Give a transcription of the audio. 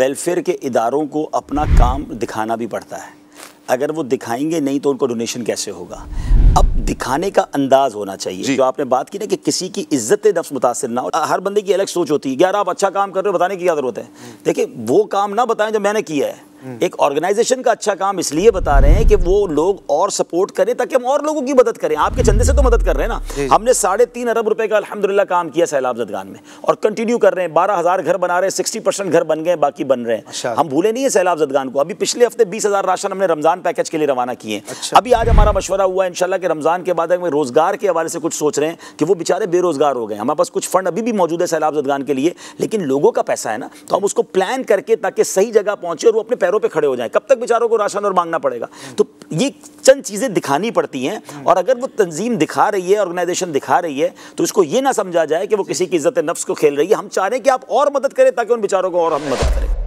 Welfare के इदारों को अपना काम दिखाना भी पड़ता है। अगर वो दिखाएंगे नहीं तो उनको डोनेशन कैसे होगा। अब दिखाने का अंदाज होना चाहिए। जो आपने बात की ना कि किसी की इज्जत नफ्स मुतासर ना हो। हर बंदे की अलग सोच होती है कि यार आप अच्छा काम कर रहे हो, बताने की क्या जरूरत है। देखिए वो काम ना बताएं जो मैंने किया है। एक ऑर्गेनाइजेशन का अच्छा काम इसलिए बता रहे हैं कि वो लोग और सपोर्ट करें ताकि हम और लोगों की मदद करें। आपके चंदे से तो मदद कर रहे हैं ना। हमने 3.5 अरब रुपए का अल्हम्दुलिल्लाह काम किया सैलाब ज़दगान में और कंटिन्यू कर रहे हैं। 12,000 घर बना रहे हैं, 60% घर बन गए, बाकी बन रहे हैं। हम भूले नहीं है सैलाब ज़दगान को। अभी पिछले हफ्ते 20,000 राशन हमने रमजान पैकेज के लिए रवाना किए। अभी आज हमारा मशवरा हुआ इंशाल्लाह कि रमजान के बाद रोजगार के हवाले से कुछ सोच रहे हैं कि वो बेचारे बेरोजगार हो गए। हमारे पास कुछ फंड अभी भी मौजूद है सैलाब ज़दगान के लिए, लेकिन लोगों का पैसा है ना, तो हम उसको प्लान करके ताकि सही जगह पहुंचे और वो अपने पैरों पे खड़े हो जाएं। कब तक बेचारों को राशन और मांगना पड़ेगा। तो ये चंद चीज़ें दिखानी पड़ती हैं। और अगर वो तंजीम दिखा रही है, ऑर्गेनाइजेशन दिखा रही है, तो इसको ये ना समझा जाए कि वो किसी की इज्जत नफ्स को खेल रही है। हम चाह रहे हैं कि आप और मदद करें ताकि उन बेचारों को और हम मदद करें।